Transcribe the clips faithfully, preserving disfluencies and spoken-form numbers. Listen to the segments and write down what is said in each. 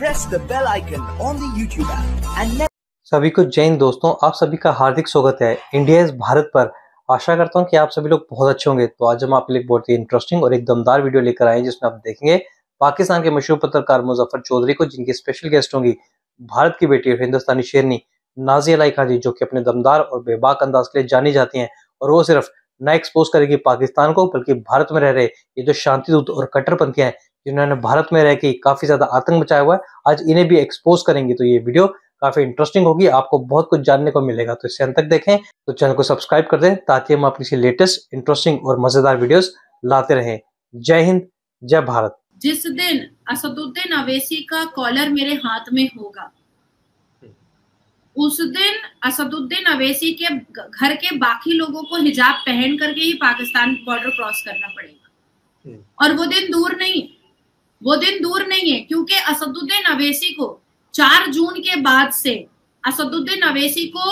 press the bell icon on the YouTube app and सभी को जय हिंद दोस्तों, आप सभी का हार्दिक स्वागत है इंडिया इज भारत पर। आशा करता हूँ कि आप सभी लोग बहुत अच्छे होंगे। तो आज हम आपके लिए बहुत ही इंटरेस्टिंग और एक दमदार वीडियो लेकर आए हैं, जिसमें आप देखेंगे पाकिस्तान के मशहूर पत्रकार मुजफ्फर चौधरी को, जिनकी स्पेशल गेस्ट होंगी भारत की बेटी और हिंदुस्तानी शेरनी नाज़िया खान जी, जो कि अपने दमदार और बेबाक अंदाज के लिए जानी जाती हैं। और वो सिर्फ ना एक्सपोज करेगी पाकिस्तान को, बल्कि भारत में रह रहे ये जो शांतिदूत और कट्टरपंथी हैं, जिन्होंने भारत में रह के काफी ज्यादा आतंक मचाया हुआ है, आज इन्हें भी एक्सपोज करेंगी। तो ये वीडियो काफी इंटरेस्टिंग होगी, आपको बहुत कुछ जानने को मिलेगा। तो इससे अंत तक देखें। तो चैनल को सब्सक्राइब कर दें ताकि हम अपनी लेटेस्ट इंटरेस्टिंग और मजेदार वीडियोस लाते रहें। जय हिंद, जय भारत। जिस दिन असदुद्दीन ओवैसी का कॉलर मेरे हाथ में होगा, उस दिन असदुद्दीन ओवैसी के घर के बाकी लोगों को हिजाब पहन करके ही पाकिस्तान बॉर्डर क्रॉस करना पड़ेगा। और वो दिन दूर नहीं, वो दिन दूर नहीं है, क्योंकि असदुद्दीन ओवैसी को चार जून के बाद से असदुद्दीन ओवैसी को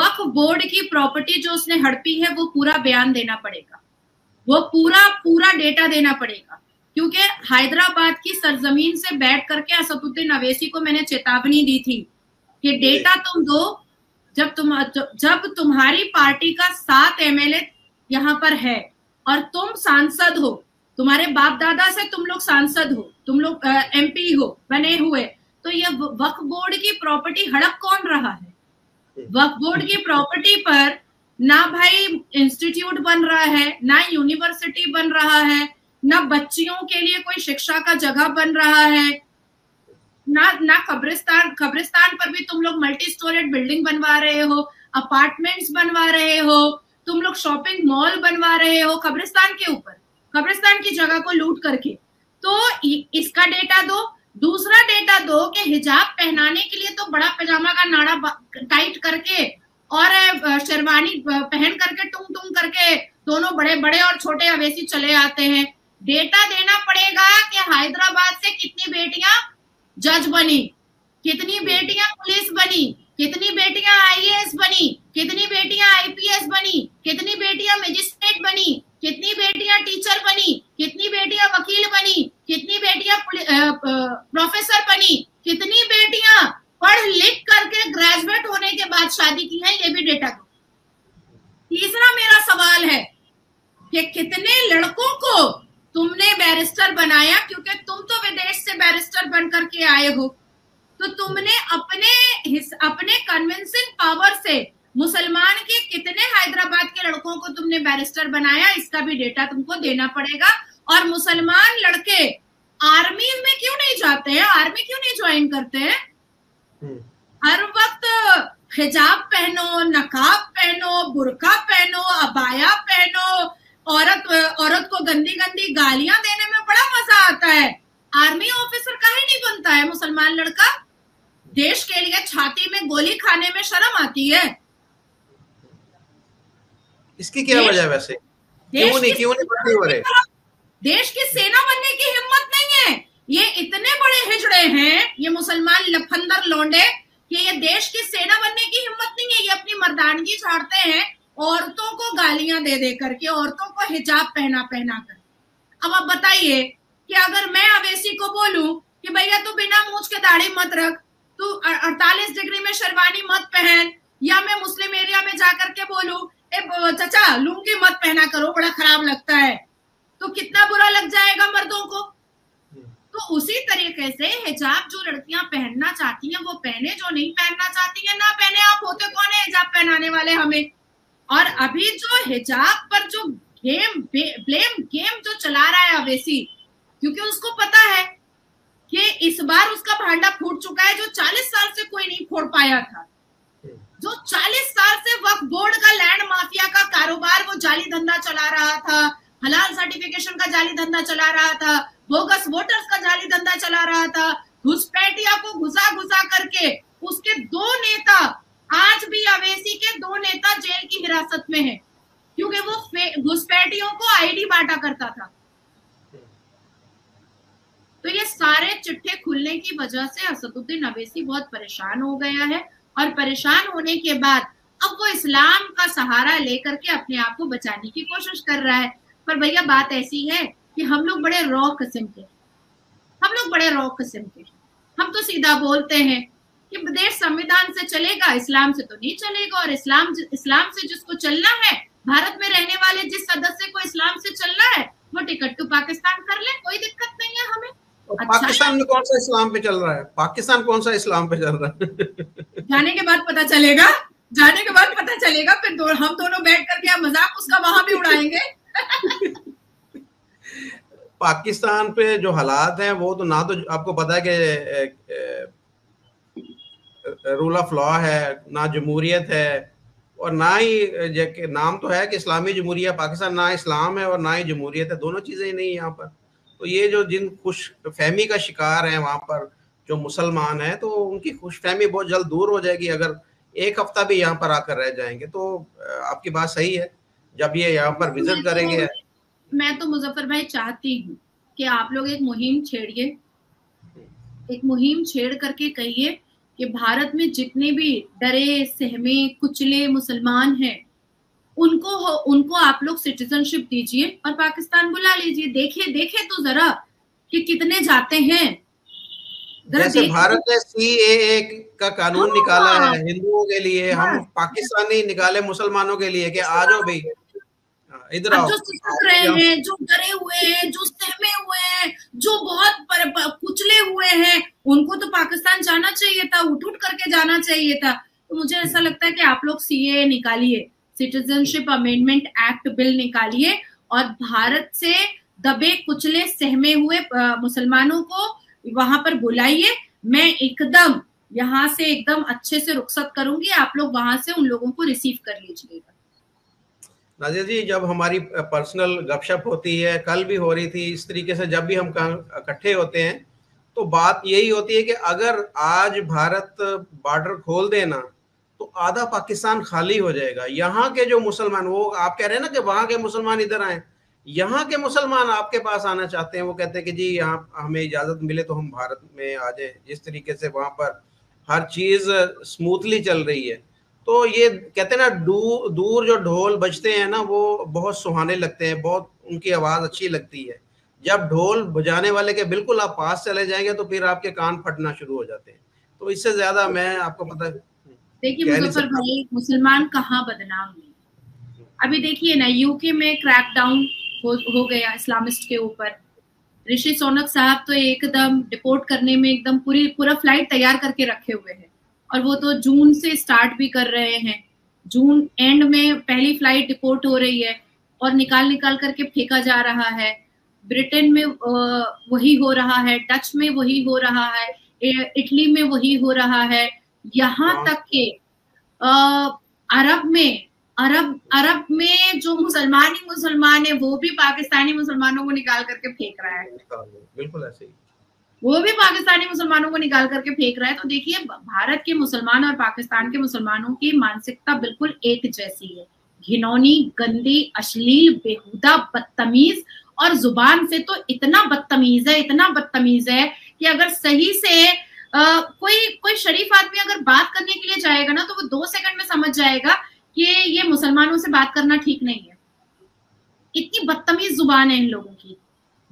वक्फ बोर्ड की प्रॉपर्टी जो उसने हड़पी है वो पूरा बयान देना पड़ेगा, वो पूरा पूरा डेटा देना पड़ेगा। क्योंकि हैदराबाद की सरजमीन से बैठ करके असदुद्दीन ओवैसी को मैंने चेतावनी दी थी कि डेटा तुम दो, जब तुम जब तुम्हारी पार्टी का सात एमएलए यहाँ पर है और तुम सांसद हो, तुम्हारे बाप दादा से तुम लोग सांसद हो, तुम लोग एमपी हो बने हुए, तो ये वक्फ बोर्ड की प्रॉपर्टी हड़प कौन रहा है? वक्फ बोर्ड की प्रॉपर्टी पर ना भाई इंस्टीट्यूट बन रहा है, ना यूनिवर्सिटी बन रहा है, ना बच्चियों के लिए कोई शिक्षा का जगह बन रहा है, ना ना कब्रिस्तान कब्रिस्तान पर भी तुम लोग मल्टी स्टोरेड बिल्डिंग बनवा रहे हो, अपार्टमेंट्स बनवा रहे हो, तुम लोग शॉपिंग मॉल बनवा रहे हो कब्रिस्तान के ऊपर, कब्रिस्तान की जगह को लूट करके। तो इसका डेटा दो। दूसरा डेटा दो कि हिजाब पहनाने के लिए तो बड़ा पैजामा का नाड़ा टाइट करके और शेरवानी पहन करके टुंग टुंग करके दोनों बड़े बड़े और छोटे ओवैसी चले आते हैं। डेटा देना पड़ेगा कि हैदराबाद से कितनी बेटियां जज बनी, कितनी बेटियां पुलिस बनी, कितनी बेटियां आई ए एस बनी, कितनी बेटियां आई पी एस बनी, कितनी बेटियां मजिस्ट्रेट बनी, कितनी बेटियां टीचर बनी, कितनी बेटियां वकील बनी, कितनी बेटियां प्रोफेसर बनी, कितनी बेटियां पढ़ लिख करके ग्रेजुएट होने के बाद शादी की है, ये भी डेटा दो। तीसरा मेरा सवाल है कि कितने लड़कों को तुमने बैरिस्टर बनाया, क्योंकि तुम तो विदेश से बैरिस्टर बन करके आए हो, तो तुमने अपने अपने कन्विंसिंग पावर से मुसलमान के कितने हैदराबाद के लड़कों को तुमने बैरिस्टर बनाया, इसका भी डेटा तुमको देना पड़ेगा। और मुसलमान लड़के आर्मी में क्यों नहीं जाते हैं, आर्मी क्यों नहीं ज्वाइन करते हैं? हर वक्त हिजाब पहनो, नकाब पहनो, बुर्का पहनो, अबाया पहनो, औरत औरत को गंदी गंदी गालियां देने में बड़ा मजा आता है। आर्मी ऑफिसर काहे नहीं बनता है मुसलमान लड़का? देश के लिए छाती में गोली खाने में शर्म आती है। इसकी क्या वजह है वैसे? क्यों नहीं क्यों नहीं बनती हो रहे? देश की सेना बनने की हिम्मत नहीं है। ये इतने बड़े हिजड़े हैं ये मुसलमान लफंदर लौंडे कि ये देश की सेना बनने की हिम्मत नहीं है। ये अपनी मर्दानगी झाड़ते हैं औरतों को गालियां दे दे करके, औरतों को हिजाब पहना पहना कर। अब आप बताइए कि अगर मैं ओवैसी को बोलूं कि भैया तू बिना मूंछ के दाढ़ी मत रख, तू अड़तालीस डिग्री में शेरवानी मत पहन, या मैं मुस्लिम एरिया में जाकर के बोलूं ए चचा लुंगी मत पहना करो, बड़ा खराब लगता है, तो कितना बुरा लग जाएगा मर्दों को। तो उसी तरीके से हिजाब जो लड़कियां पहनना चाहती हैं वो पहने, जो नहीं पहनना चाहती है ना पहने। आप होते कौन है हिजाब पहनाने वाले हमें? और अभी जो हिजाब पर जो गेम ब्लेम गेम जो चला रहा है ओवैसी, क्योंकि उसको पता है कि इस बार उसका भांडा फूट चुका है, जो चालीस साल से कोई नहीं फोड़ पाया था, जो चालीस साल से वक्फ बोर्ड का लैंड माफिया का कारोबार वो जाली धंधा चला रहा था, हलाल सर्टिफिकेशन का जाली धंधा चला रहा था, बोगस वोटर्स का जाली धंधा चला रहा था, घुसपैठिया को घुसा घुसा करके उसके दो नेता, आज भी ओवैसी के दो नेता जेल की हिरासत में है, क्योंकि वो घुसपैठियों को आईडी बांटा करता था। तो ये सारे चिट्ठे खुलने की वजह से असदुद्दीन ओवैसी बहुत परेशान हो गया है, और परेशान होने के बाद अब वो इस्लाम का सहारा लेकर के अपने आप को बचाने की कोशिश कर रहा है। पर भैया बात ऐसी है कि हम लोग बड़े रॉ किस्म के, हम लोग बड़े रॉ किस्म के, हम हम तो सीधा बोलते हैं कि देश संविधान से चलेगा, इस्लाम से तो नहीं चलेगा। और इस्लाम इस्लाम से जिसको चलना है, भारत में रहने वाले जिस सदस्य को इस्लाम से चलना है, वो टिकट टू पाकिस्तान कर ले, कोई दिक्कत नहीं है हमें। अच्छा, पाकिस्तान में कौन सा इस्लाम पे चल रहा है, पाकिस्तान कौन सा इस्लाम पे चल रहा है जाने के बाद पता चलेगा, जाने के बाद पता चलेगा। फिर दो, हम दोनों बैठ करके मजाक उसका वहां भी उड़ाएंगे पाकिस्तान पे जो हालात हैं वो तो ना तो आपको पता है कि रूल ऑफ लॉ है, ना जमहूरियत है, और ना ही नाम तो है कि इस्लामी जमहूरिया पाकिस्तान, ना इस्लाम है और ना ही जमहूरियत है, दोनों चीज़ें ही नहीं है यहाँ पर। तो ये जो जिन खुश फहमी का शिकार हैं वहाँ पर जो मुसलमान हैं, तो उनकी खुश फहमी बहुत जल्द दूर हो जाएगी अगर एक हफ्ता भी यहाँ पर आकर रह जाएंगे। तो आपकी बात सही है, जब ये यहाँ पर विजिट करेंगे। मैं तो मुजफ्फर भाई चाहती हूँ कि आप लोग एक मुहिम छेड़िए, एक मुहिम छेड़ करके कहिए कि भारत में जितने भी डरे सहमे कुचले मुसलमान हैं, उनको हो, उनको आप लोग सिटीजनशिप दीजिए और पाकिस्तान बुला लीजिए। देखिए देखिए तो जरा कि कितने जाते हैं। जैसे भारत ने सी ए ए का कानून हाँ, निकाला है हिंदुओं के लिए, हाँ, हम पाकिस्तानी निकाले मुसलमानों के लिए कि आ जाओ भाई इधर आओ। जो सिसक रहे हैं, जो डरे हुए हैं, जो सहमे हुए हैं, जो बहुत पर, पर, कुचले हुए हैं, उनको तो पाकिस्तान जाना चाहिए था, उठ उठ करके जाना चाहिए था। तो मुझे ऐसा लगता है कि आप लोग सी ए ए निकालिए, सिटीजनशिप अमेंडमेंट एक्ट बिल निकालिए और भारत से दबे कुचले सहमे हुए मुसलमानों को वहां पर बुलाइए। मैं एकदम यहाँ से एकदम अच्छे से रुखसत करूंगी, आप लोग वहां से उन लोगों को रिसीव कर लीजिएगा। नाज़िया जी, जब हमारी पर्सनल गपशप होती है, कल भी हो रही थी इस तरीके से, जब भी हम इकट्ठे होते हैं तो बात यही होती है कि अगर आज भारत बॉर्डर खोल देना तो आधा पाकिस्तान खाली हो जाएगा। यहाँ के जो मुसलमान, वो आप कह रहे हैं ना कि वहाँ के मुसलमान इधर आए, यहाँ के मुसलमान आपके पास आना चाहते हैं। वो कहते हैं कि जी यहाँ हमें इजाज़त मिले तो हम भारत में आ जाए। जिस तरीके से वहाँ पर हर चीज़ स्मूथली चल रही है, तो ये कहते हैं ना दूर दूर जो ढोल बजते हैं ना वो बहुत सुहाने लगते हैं, बहुत उनकी आवाज़ अच्छी लगती है। जब ढोल बजाने वाले के बिल्कुल आप पास चले जाएंगे तो फिर आपके कान फटना शुरू हो जाते हैं। तो इससे ज्यादा मैं आपको पता है, देखिए मुजफ्फर भाई, मुसलमान कहाँ बदनाम हुए। अभी देखिए ना, यू के में क्रैकडाउन हो, हो गया इस्लामिस्ट के ऊपर। ऋषि सुनक साहब तो एकदम डिपोर्ट करने में एकदम पूरी पूरा फ्लाइट तैयार करके रखे हुए हैं और वो तो जून से स्टार्ट भी कर रहे हैं। जून एंड में पहली फ्लाइट डिपोर्ट हो रही है और निकाल निकाल करके फेंका जा रहा है। ब्रिटेन में वही हो रहा है, डच में वही हो रहा है, इटली में वही हो रहा है, यहाँ तक के अरब में अरब अरब में जो मुसलमान ही मुसलमान है वो भी पाकिस्तानी मुसलमानों को निकाल करके फेंक रहा है। बिल्कुल ऐसे ही वो भी पाकिस्तानी मुसलमानों को निकाल करके फेंक रहा है। तो देखिए, भारत के मुसलमान और पाकिस्तान के मुसलमानों की मानसिकता बिल्कुल एक जैसी है। घिनौनी, गंदी, अश्लील, बेहुदा, बदतमीज, और जुबान से तो इतना बदतमीज है, इतना बदतमीज है कि अगर सही से आ, कोई कोई शरीफ आदमी अगर बात करने के लिए जाएगा ना तो वो दो सेकंड में समझ जाएगा कि ये मुसलमानों से बात करना ठीक नहीं है। इतनी बदतमीज जुबान है इन लोगों की,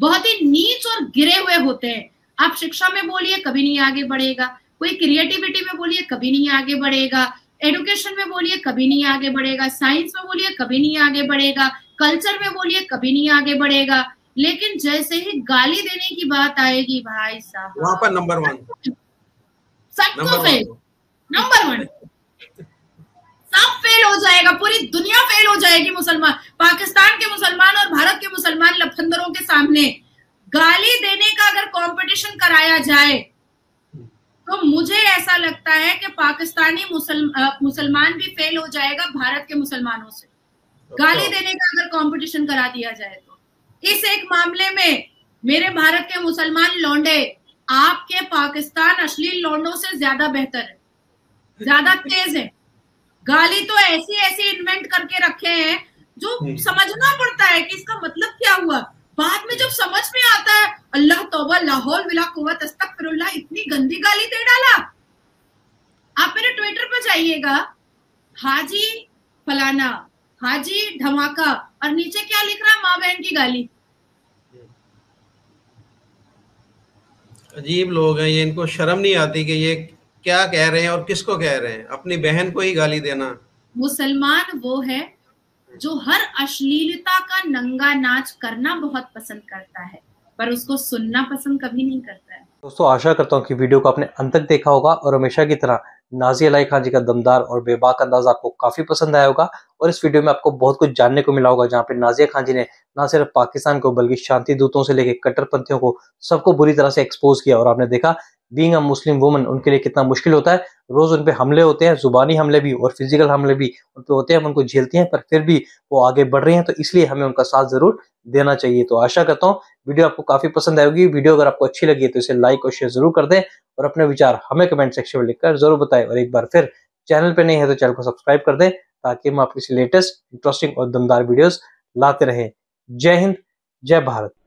बहुत ही नीच और गिरे हुए होते हैं। आप शिक्षा में बोलिए, कभी नहीं आगे बढ़ेगा। कोई क्रिएटिविटी में बोलिए, कभी नहीं आगे बढ़ेगा। एडुकेशन में बोलिए, कभी नहीं आगे बढ़ेगा। साइंस में बोलिए, कभी नहीं आगे बढ़ेगा। कल्चर में बोलिए, कभी नहीं आगे बढ़ेगा। लेकिन जैसे ही गाली देने की बात आएगी, भाई साहब वहां पर नंबर वन, सबको फेल, नंबर वन, सब फेल हो जाएगा, पूरी दुनिया फेल हो जाएगी। मुसलमान, पाकिस्तान के मुसलमान और भारत के मुसलमान लफंदरों के सामने गाली देने का अगर कंपटीशन कराया जाए तो मुझे ऐसा लगता है कि पाकिस्तानी मुसलमान भी फेल हो जाएगा भारत के मुसलमानों से। गाली देने का अगर कंपटीशन करा दिया जाए तो इस एक मामले में मेरे भारत के मुसलमान लौंडे आपके पाकिस्तान अश्लील लौंडों से ज्यादा बेहतर है, ज्यादा तेज है। गाली तो ऐसी ऐसी इन्वेंट करके रखे हैं जो समझना पड़ता है कि इसका मतलब क्या हुआ। बाद में जब समझ में आता है, अल्लाह तौबा लाहौल विला कुव्वत अस्तगफिरुल्लाह, इतनी गंदी गाली दे डाला। आप मेरे ट्विटर पर जाइएगा, हाजी फलाना, हाजी धमाका, और नीचे क्या लिख रहा है, माँ बहन की गाली। अजीब लोग हैं ये, इनको शर्म नहीं आती कि ये क्या कह रहे हैं और किसको कह रहे हैं। अपनी बहन को ही गाली देना। मुसलमान वो है जो हर अश्लीलता का नंगा नाच करना बहुत पसंद करता है, पर उसको सुनना पसंद कभी नहीं करता है। दोस्तों आशा करता हूँ कि वीडियो को आपने अंत तक देखा होगा और हमेशा की तरह नाज़िया खान जी का दमदार और बेबाक अंदाज आपको काफी पसंद आया होगा और इस वीडियो में आपको बहुत कुछ जानने को मिला होगा, जहाँ पे नाज़िया खान जी ने ना सिर्फ पाकिस्तान को बल्कि शांति दूतों से लेकर कट्टरपंथियों को सबको बुरी तरह से एक्सपोज किया। और आपने देखा बीइंग अ मुस्लिम वुमन उनके लिए कितना मुश्किल होता है, रोज उनपे हमले होते हैं, जुबानी हमले भी और फिजिकल हमले भी उन पे होते हैं, उनको झेलती हैं, पर फिर भी वो आगे बढ़ रही हैं, तो इसलिए हमें उनका साथ जरूर देना चाहिए। तो आशा करता हूँ वीडियो आपको काफी पसंद आएगी। वीडियो अगर आपको अच्छी लगी है तो इसे लाइक और शेयर जरूर कर दें और अपने विचार हमें कमेंट सेक्शन में लिखकर जरूर बताएं। और एक बार फिर चैनल पे नहीं है तो चैनल को सब्सक्राइब कर दें ताकि हम आपको इस लेटेस्ट इंटरेस्टिंग और दमदार वीडियोज लाते रहे। जय हिंद, जय भारत।